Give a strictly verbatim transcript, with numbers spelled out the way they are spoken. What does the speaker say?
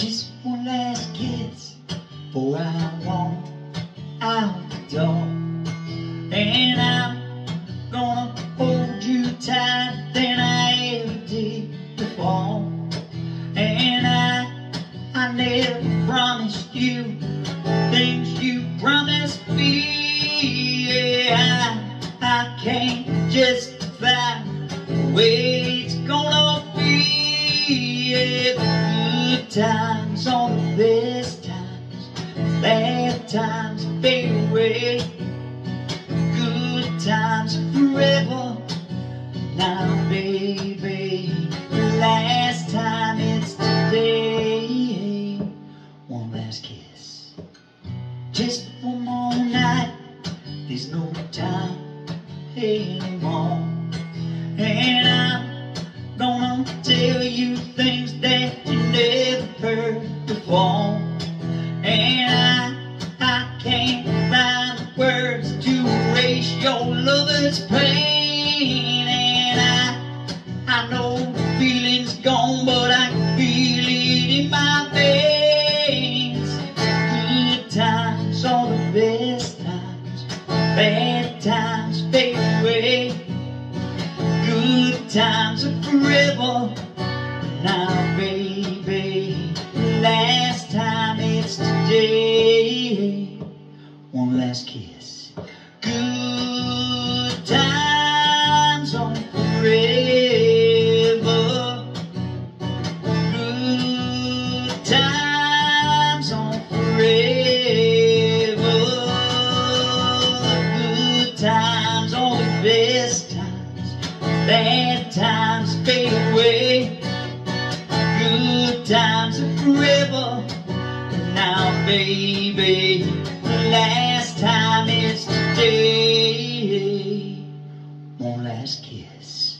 Just one last kiss before I walk out the door. And I'm gonna hold you tight than I ever did before. And I, I never promised you things you promised me. Yeah, I, I can't justify the way it's gonna be. Yeah. Times on the best times, bad times fade away. Good times forever. Now, baby, the last time it's today. One last kiss, just one more night. There's no time anymore, and I'm gonna tell you things that you never heard before. And I, I can't find the words to erase your lover's pain. And I, I know the feeling's gone, but I can feel it in my veins. Good times are the best times, bad times fade away. Good times are forever. Now, baby, last time it's today. One last kiss. Good times on forever. Good times on forever. Good times on the best times. Bad times fade away. Good times are forever. Now, baby, the last time is today. One last kiss.